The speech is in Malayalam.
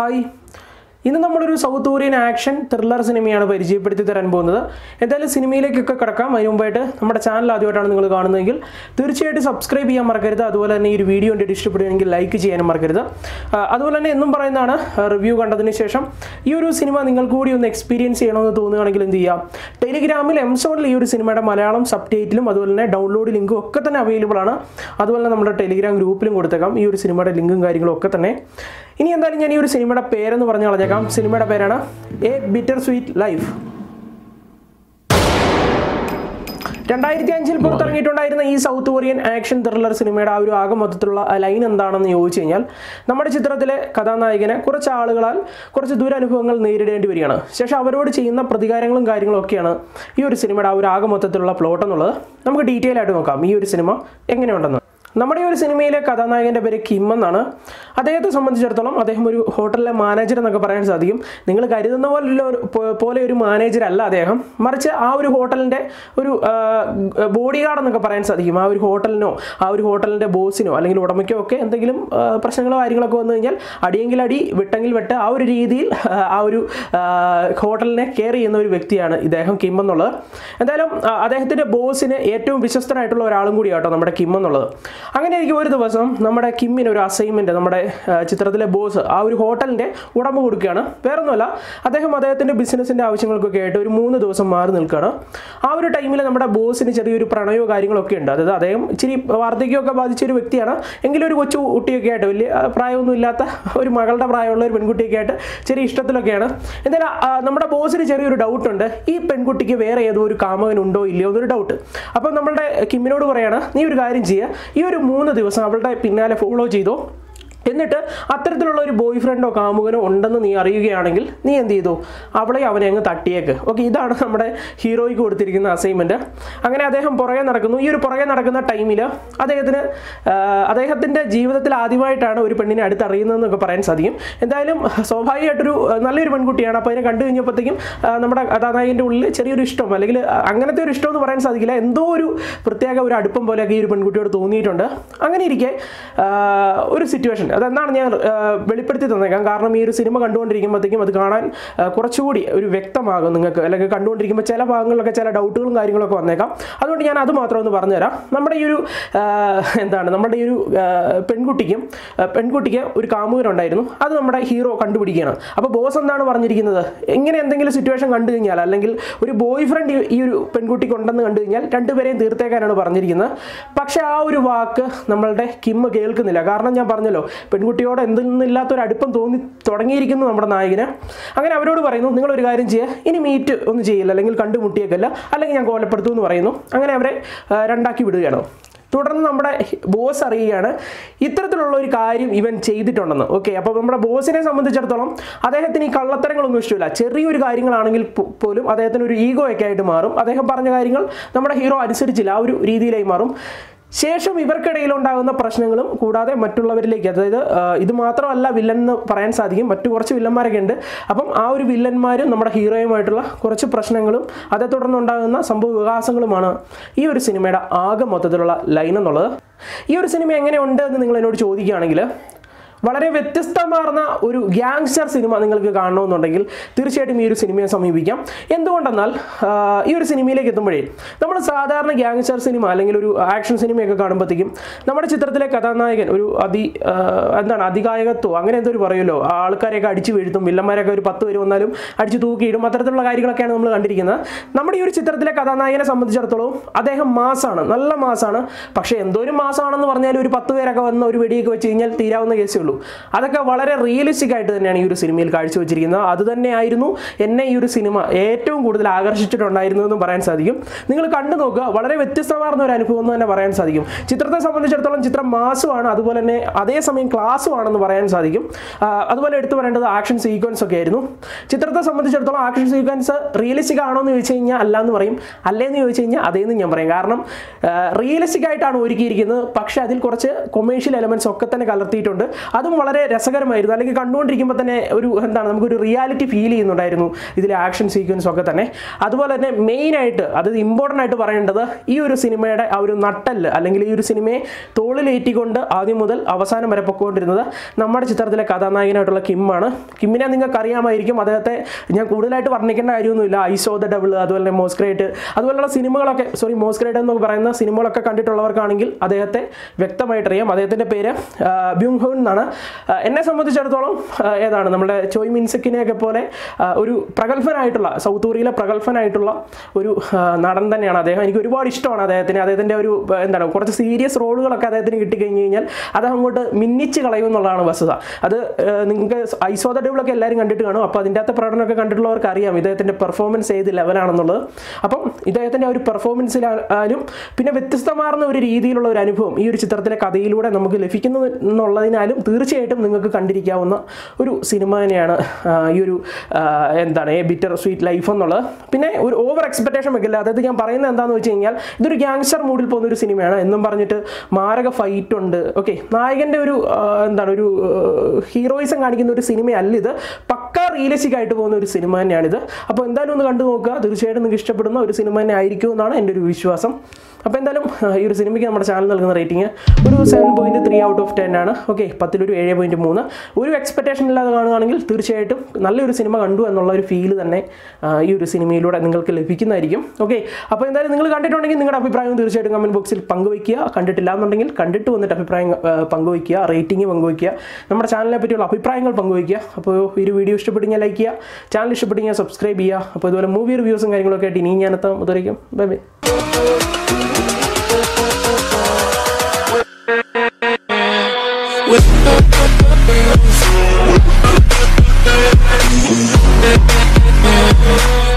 Hi. In the number of South Korean action, thriller cinema and by G. Petit and Bonda, Ethel Cinema Kakaka, my own better, number channel, Aduatangal, Turchate, subscribe via Margarita, Aduala video and distributing like G and Margarita. Aduala number and review under the Nisham. Euro cinema Ningle Kudu experience and on the Tunangalindia. Telegram, Emson, Euro cinema Malayalam subtitle, Aduala, download link, Katan available Anna, Aduala number Telegram group link would come, Euro cinema linking Katane. In the other cinema pair and the cinema parana, A Bittersweet Life. Tandaitanchil Portangitonai is South Korean action thriller cinema Agamatula, Alain and Dana the Ochenial. Namachitratele, Kadana again, Kurcha Alagal, Kurchadura and Fungal needed and Viriana. Sheshavar China, Pradigarangal guiding Lokiana. Your cinema Agamatula Plotanola. Number detail at Okam, your cinema, Enganana. നമ്മുടെ ഒരു സിനിമയിലെ കഥാനായകന്റെ പേര് കിം എന്നാണ്. അദ്ദേഹത്തെ സംബന്ധിച്ചിടത്തോളം അദ്ദേഹം ഒരു ഹോട്ടലിലെ മാനേജർ എന്നൊക്കെ പറയാൻ സാധിക്കും. നിങ്ങൾ കരുതുന്ന പോലെ ഒരു മാനേജർ അല്ല അദ്ദേഹം. മറിച്ച് ആ ഒരു ഹോട്ടലിന്റെ ഒരു ബോഡിഗാർഡ് എന്നൊക്കെ പറയാൻ സാധിക്കും. ആ ഒരു ഹോട്ടലിനോ ആ ഒരു ഹോട്ടലിന്റെ ബോസിനോ അല്ലെങ്കിൽ ഉടമയ്ക്കോ ഒക്കെ എന്തെങ്കിലും പ്രശ്നങ്ങളോ കാര്യങ്ങളോ ഒക്കെ വന്നു കഴിഞ്ഞാൽ അടിയെങ്കിൽ അടി വെട്ടെങ്കിൽ വെട്ട് ആ ഒരു രീതിയിൽ ആ ഒരു ഹോട്ടലിനെ കെയർ ചെയ്യുന്ന ഒരു വ്യക്തിയാണ് ഇദ്ദേഹം കിം എന്നുള്ളത്. എന്തായാലും അദ്ദേഹത്തിന്റെ ബോസിനെ ഏറ്റവും വിശ്വസ്തനായിട്ടുള്ള ഒരാളും കൂടിയാട്ടോ നമ്മുടെ കിം എന്നുള്ളത്. Angane over the Vasam, Namada Kim in your assignment, Namada Chitradele Bose, our hotel day, Udamu Gurkana, Pernola, Adahamadathan business in the Avishinal Cocator, Munu Dosa Marnil Kana. Our time in Namada Bose in Chiri Prano guiding Lokenda, the Adam, Chiri Vardioka Bajichi Victiana, Engluchu Utiagat, Prayo Nulata, or Magalta Prayola, when good ticket, Chiri Statlagana, and then Namada Bose in Chiri doubt under E. Penkutiki Vare, Kama and Undo Ilio doubt. Upon Namada Kimino Varana, New Garingia. ഈ ഒരു 3 ദിവസം അവളുടെ പിന്നാലെ ഫോളോ ചെയ്തു. എന്നിട്ട് അത്തരത്തിലുള്ള ഒരു ബോയ് ഫ്രണ്ടോ കാമുകനോ ഉണ്ടെന്ന് നീ അറിയുകയാണെങ്കിൽ നീ എന്തു ചെയ്തു? അവളെ അവനെ അങ്ങ് തട്ടിയേക്ക്. ഓക്കേ ഇതാണ് നമ്മുടെ ഹീറോയ്ക്ക് കൊടുത്തിരിക്കുന്ന അസൈൻമെന്റ്. അങ്ങനെ അദ്ദേഹം പുറകെ നടക്കുന്നു. ഈ ഒരു പുറകെ നടക്കുന്ന ടൈമിൽ അദ്ദേഹത്തിന്റെ ജീവിതത്തിൽ ആദ്യമായിട്ടാണ് ഒരു പെണ്ണിനെ അടുത്ത് അറിയുന്നത് എന്നൊക്കെ പറയാൻ സാധിക്കും. എന്തായാലും സ്വാഭാവികമായിട്ട് ഒരു നല്ലൊരു പെൺകുട്ടിയാണ്. അപ്പോൾ അതിനെ കണ്ടു കഴിഞ്ഞപ്പോഴത്തേക്കും നമ്മുടെ കഥാനായകന്റെ ഉള്ളിൽ ചെറിയൊരു ഇഷ്ടം അല്ലെങ്കിൽ അങ്ങനത്തെ ഒരു ഇഷ്ടം എന്ന് പറയാൻ സാധിക്കില്ല. എന്തോ ഒരു പ്രത്യേക ഒരു അടുപ്പം പോലെ ഈ ഒരു പെൺകുട്ടിയോട് തോന്നിയിട്ടുണ്ട്. അങ്ങനെ ഇരിക്കെ ഒരു സിറ്റുവേഷൻ അതാണ് ഞാൻ വെളിപ്പെടുത്തി തന്നേക്കാം. കാരണം ഈ ഒരു സിനിമ കണ്ടുകൊണ്ടിരിക്കുമ്പോഴത്തേക്കും അത് കാണാൻ കുറച്ചുകൂടി ഒരു വ്യക്തമാകും നിങ്ങൾക്ക്. അല്ലെങ്കിൽ കണ്ടുകൊണ്ടിരിക്കുമ്പോൾ ചില ഭാഗങ്ങളിലൊക്കെ ചില ഡൗട്ടുകളും കാര്യങ്ങളൊക്കെ വന്നേക്കാം. അതുകൊണ്ട് ഞാൻ അത് മാത്രം ഒന്ന് പറഞ്ഞുതരാം. നമ്മുടെ ഈ ഒരു പെൺകുട്ടിക്ക് ഒരു കാമുകനുണ്ടായിരുന്നു. അത് നമ്മുടെ ഹീറോ കണ്ടുപിടിക്കുകയാണ്. അപ്പോൾ ബോസ് എന്താണ് പറഞ്ഞിരിക്കുന്നത്? എങ്ങനെ എന്തെങ്കിലും സിറ്റുവേഷൻ കണ്ടു കഴിഞ്ഞാൽ അല്ലെങ്കിൽ ഒരു ബോയ് ഫ്രണ്ട് ഈ ഒരു പെൺകുട്ടിക്ക് ഉണ്ടെന്ന് കണ്ടു കഴിഞ്ഞാൽ രണ്ടുപേരെയും തീർത്തേക്കാനാണ് പറഞ്ഞിരിക്കുന്നത്. പക്ഷേ ആ ഒരു വാക്ക് നമ്മളുടെ കിം കേൾക്കുന്നില്ല. കാരണം ഞാൻ പറഞ്ഞല്ലോ പെൺകുട്ടിയോട് എന്തെന്നില്ലാത്ത ഒരു അടുപ്പം തോന്നി തുടങ്ങിയിരിക്കുന്നു നമ്മുടെ നായകന്. അങ്ങനെ അവരോട് പറയുന്നു, നിങ്ങളൊരു കാര്യം ചെയ്യുക, ഇനി മീറ്റ് ഒന്നും ചെയ്യില്ല അല്ലെങ്കിൽ കണ്ടുമുട്ടിയേക്കല്ല അല്ലെങ്കിൽ ഞാൻ കോലപ്പെടുത്തു എന്ന് പറയുന്നു. അങ്ങനെ അവരെ രണ്ടാക്കി വിടുകയാണ്. തുടർന്ന് നമ്മുടെ ബോസ് അറിയുകയാണ് ഇത്തരത്തിലുള്ള ഒരു കാര്യം ഇവൻ ചെയ്തിട്ടുണ്ടെന്ന്. ഓക്കെ അപ്പോൾ നമ്മുടെ ബോസിനെ സംബന്ധിച്ചിടത്തോളം അദ്ദേഹത്തിന് ഈ കള്ളത്തരങ്ങളൊന്നും ഇഷ്ടമില്ല. ചെറിയൊരു കാര്യങ്ങളാണെങ്കിൽ പോലും അദ്ദേഹത്തിന് ഒരു ഈഗോ ഒക്കെ ആയിട്ട് മാറും. അദ്ദേഹം പറഞ്ഞ കാര്യങ്ങൾ നമ്മുടെ ഹീറോ അനുസരിച്ചില്ല, ആ ഒരു രീതിയിലായി മാറും. ശേഷം ഇവർക്കിടയിൽ ഉണ്ടാകുന്ന പ്രശ്നങ്ങളും കൂടാതെ മറ്റുള്ളവരിലേക്ക്, അതായത് ഇത് മാത്രമല്ല വില്ലൻ എന്ന് പറയാൻ സാധിക്കും, മറ്റു കുറച്ച് വില്ലന്മാരൊക്കെ ഉണ്ട്. അപ്പം ആ ഒരു വില്ലന്മാരും നമ്മുടെ ഹീറോയുമായിട്ടുള്ള കുറച്ച് പ്രശ്നങ്ങളും അതേ തുടർന്നുണ്ടാകുന്ന സംഭവ വികാസങ്ങളുമാണ് ഈ ഒരു സിനിമയുടെ ആകെ മൊത്തത്തിലുള്ള ലൈൻ എന്നുള്ളത്. ഈ ഒരു സിനിമ എങ്ങനെയുണ്ട് എന്ന് നിങ്ങൾ എന്നോട് ചോദിക്കുകയാണെങ്കിൽ വളരെ വ്യത്യസ്തമാർന്ന ഒരു ഗ്യാങ്സ്റ്റർ സിനിമ നിങ്ങൾക്ക് കാണണമെന്നുണ്ടെങ്കിൽ തീർച്ചയായിട്ടും ഈ ഒരു സിനിമയെ സമീപിക്കാം. എന്തുകൊണ്ടെന്നാൽ ഈ ഒരു സിനിമയിലേക്ക് എത്തുമ്പോഴേ നമ്മൾ സാധാരണ ഗ്യാങ്സ്റ്റർ സിനിമ അല്ലെങ്കിൽ ഒരു ആക്ഷൻ സിനിമയൊക്കെ കാണുമ്പോഴത്തേക്കും നമ്മുടെ ചിത്രത്തിലെ കഥാനായകൻ ഒരു അധികായകത്വം അങ്ങനെ എന്തൊരു പറയുമല്ലോ, ആൾക്കാരെയൊക്കെ അടിച്ചു വീഴ്ത്തും, വില്ലന്മാരൊക്കെ ഒരു 10 പേര് വന്നാലും അടിച്ചു തൂക്കിയിടും, അത്തരത്തിലുള്ള കാര്യങ്ങളൊക്കെയാണ് നമ്മൾ കണ്ടിരിക്കുന്നത്. നമ്മുടെ ഈ ഒരു ചിത്രത്തിലെ കഥാനായകനെ സംബന്ധിച്ചിടത്തോളം അദ്ദേഹം മാസാണ്, നല്ല മാസാണ്. പക്ഷേ എന്തോരം മാസാണെന്ന് പറഞ്ഞാൽ ഒരു 10 പേരൊക്കെ വന്ന് ഒരു വെടിയൊക്കെ വെച്ച് കഴിഞ്ഞാൽ തീരാവുന്ന കേസേ. അതൊക്കെ വളരെ റിയലിസ്റ്റിക് ആയിട്ട് തന്നെയാണ് ഈ ഒരു സിനിമയിൽ കാഴ്ചവെച്ചിരിക്കുന്നത്. അതുതന്നെയായിരുന്നു എന്നെ ഈ ഒരു സിനിമ ഏറ്റവും കൂടുതൽ ആകർഷിച്ചിട്ടുണ്ടായിരുന്നതെന്ന് പറയാൻ സാധിക്കും. നിങ്ങൾ കണ്ടു നോക്കുക, വളരെ വ്യത്യസ്തമാർന്ന ഒരു അനുഭവം എന്ന് തന്നെ പറയാൻ സാധിക്കും. ചിത്രത്തെ സംബന്ധിച്ചിടത്തോളം ചിത്രം മാസുമാണ്, അതുപോലെ തന്നെ അതേസമയം ക്ലാസുമാണെന്ന് പറയാൻ സാധിക്കും. അതുപോലെ എടുത്തു പറയേണ്ടത് ആക്ഷൻ സീക്വൻസ് ഒക്കെ ആയിരുന്നു. ചിത്രത്തെ സംബന്ധിച്ചിടത്തോളം ആക്ഷൻ സീക്വൻസ് റിയലിസ്റ്റിക് ആണോ എന്ന് ചോദിച്ചു കഴിഞ്ഞാൽ അല്ല എന്ന് പറയും, അല്ലേന്ന് ചോദിച്ചു കഴിഞ്ഞാൽ അതേന്ന് ഞാൻ പറയും. കാരണം റിയലിസ്റ്റിക് ആയിട്ടാണ് ഒരുക്കിയിരിക്കുന്നത്, പക്ഷേ അതിൽ കുറച്ച് കൊമേഴ്ഷ്യൽ എലമെന്റ്സ് ഒക്കെ തന്നെ കലർത്തിയിട്ടുണ്ട്. അതും വളരെ രസകരമായിരുന്നു. അല്ലെങ്കിൽ കണ്ടുകൊണ്ടിരിക്കുമ്പോൾ തന്നെ ഒരു എന്താണ് നമുക്കൊരു റിയാലിറ്റി ഫീൽ ചെയ്യുന്നുണ്ടായിരുന്നു ഇതിലെ ആക്ഷൻ സീക്വൻസ് ഒക്കെ തന്നെ. അതുപോലെ തന്നെ മെയിനായിട്ട് അത് ഇമ്പോർട്ടൻ്റ് ആയിട്ട് പറയേണ്ടത് ഈ ഒരു സിനിമയുടെ ആ ഒരു നട്ടല് അല്ലെങ്കിൽ ഈ ഒരു സിനിമയെ തോളിലേറ്റിക്കൊണ്ട് ആദ്യം മുതൽ അവസാനം വരെ പൊക്കോണ്ടിരുന്നത് നമ്മുടെ ചിത്രത്തിലെ കഥാനായകനായിട്ടുള്ള കിമ്മാണ്. കിമ്മിനെ നിങ്ങൾക്കറിയാമായിരിക്കും. അദ്ദേഹത്തെ ഞാൻ കൂടുതലായിട്ട് വർണ്ണിക്കേണ്ട കാര്യമൊന്നുമില്ല. ഐസോ ദ ഡബിൾ, അതുപോലെ തന്നെ മോസ്ക്രേറ്റ്, അതുപോലെയുള്ള സിനിമകളൊക്കെ മോസ്ക്രേറ്റ് എന്നൊക്കെ പറയുന്ന സിനിമകളൊക്കെ കണ്ടിട്ടുള്ളവർക്കാണെങ്കിൽ അദ്ദേഹത്തെ വ്യക്തമായിട്ട് അറിയാം. അദ്ദേഹത്തിൻ്റെ പേര് ബ്യൂങ് ഹോൺ എന്നാണ്. എന്നെ സംബന്ധിച്ചിടത്തോളം ഏതാണ് നമ്മുടെ ചോയ് മിൻസെക്കിനെയൊക്കെ പോലെ ഒരു പ്രഗത്ഭനായിട്ടുള്ള സൗത്ത് കൊറിയയിലെ പ്രഗത്ഭനായിട്ടുള്ള ഒരു നടൻ തന്നെയാണ് അദ്ദേഹം. എനിക്ക് ഒരുപാട് ഇഷ്ടമാണ് അദ്ദേഹത്തിന്. അദ്ദേഹത്തിൻ്റെ ഒരു എന്താണ് കുറച്ച് സീരിയസ് റോളുകളൊക്കെ അദ്ദേഹത്തിന് കിട്ടിക്കഴിഞ്ഞ് കഴിഞ്ഞാൽ അദ്ദേഹം അങ്ങോട്ട് മിന്നിച്ച് കളയുമെന്നുള്ളതാണ് വസ്തുത. അത് നിങ്ങൾക്ക് ഐസോ ദ ഡബിൾ ഒക്കെ എല്ലാവരും കണ്ടിട്ട് കാണും. അപ്പോൾ അതിൻ്റെ അകത്തെ പ്രകടനമൊക്കെ കണ്ടിട്ടുള്ളവർക്ക് അറിയാം ഇദ്ദേഹത്തിൻ്റെ പെർഫോമൻസ് ഏത് ലെവലാണെന്നുള്ളത്. അപ്പം ഇദ്ദേഹത്തിൻ്റെ ആ ഒരു പെർഫോമൻസിലായാലും പിന്നെ വ്യത്യസ്തമാർന്ന ഒരു രീതിയിലുള്ള ഒരു അനുഭവം ഈ ഒരു ചിത്രത്തിലെ കഥയിലൂടെ നമുക്ക് ലഭിക്കുന്നു എന്നുള്ളതിനാലും തീർച്ചയായിട്ടും നിങ്ങൾക്ക് കണ്ടിരിക്കാവുന്ന ഒരു സിനിമ തന്നെയാണ് ഈ ഒരു എന്താണ് എ ബിറ്റർ സ്വീറ്റ് ലൈഫ് എന്നുള്ളത്. പിന്നെ ഒരു ഓവർ എക്സ്പെക്ടേഷൻ വെക്കില്ല. അതായത് ഞാൻ പറയുന്നത് എന്താണെന്ന് വെച്ച് കഴിഞ്ഞാൽ ഇതൊരു ഗ്യാങ്സ്റ്റർ മൂഡിൽ പോകുന്ന ഒരു സിനിമയാണ് എന്നും പറഞ്ഞിട്ട് മാരക ഫൈറ്റ് ഉണ്ട്. ഓക്കെ, നായകൻ്റെ ഒരു എന്താണ് ഒരു ഹീറോയിസം കാണിക്കുന്ന ഒരു സിനിമയല്ല ഇത്. പക്കാ റിയലിസ്റ്റിക് ആയിട്ട് പോകുന്ന ഒരു സിനിമ തന്നെയാണിത്. അപ്പോൾ എന്തായാലും ഒന്ന് കണ്ടു നോക്കുക. തീർച്ചയായിട്ടും നിങ്ങൾക്ക് ഇഷ്ടപ്പെടുന്ന ഒരു സിനിമ തന്നെ ആയിരിക്കും എന്നാണ് എൻ്റെ ഒരു വിശ്വാസം. അപ്പോൾ എന്തായാലും ഈ ഒരു സിനിമയ്ക്ക് നമ്മുടെ ചാനൽ നൽകുന്ന റേറ്റിംഗ് ഒരു 7.3/10 ആണ്. ഓക്കെ, 10-ൽ ഒരു 7.3. ഒരു എക്സ്പെക്ടേഷൻ ഇല്ലാതെ കാണുകയാണെങ്കിൽ തീർച്ചയായിട്ടും നല്ലൊരു സിനിമ കണ്ടു എന്നുള്ള ഒരു ഫീൽ തന്നെ ഈ ഒരു സിനിമയിലൂടെ നിങ്ങൾക്ക് ലഭിക്കുന്നതായിരിക്കും. ഓക്കെ, അപ്പോൾ എന്തായാലും നിങ്ങൾ കണ്ടിട്ടുണ്ടെങ്കിൽ നിങ്ങളുടെ അഭിപ്രായം തീർച്ചയായിട്ടും കമൻറ്റ് ബോക്സിൽ പങ്കുവയ്ക്കുക. കണ്ടിട്ടില്ല എന്നുണ്ടെങ്കിൽ കണ്ടിട്ട് വന്നിട്ട് അഭിപ്രായം പങ്കുവയ്ക്കുക, റേറ്റിംഗ് പങ്കുവയ്ക്കുക, നമ്മുടെ ചാനലിനെ പറ്റിയുള്ള അഭിപ്രായങ്ങൾ പങ്കുവയ്ക്കുക. അപ്പോൾ ഈ ഒരു വീഡിയോ ഇഷ്ടപ്പെട്ടെങ്കിൽ ലൈക്ക് ചെയ്യുക, ചാനൽ ഇഷ്ടപ്പെട്ടെങ്കിൽ സബ്സ്ക്രൈബ് ചെയ്യുക. അപ്പോൾ ഇതുപോലെ മൂവി റിവ്യൂസും കാര്യങ്ങളൊക്കെ ആയിട്ട് ഇനിയും ഞാനെത്താം. അതുവരേക്കും ബൈ ബൈ.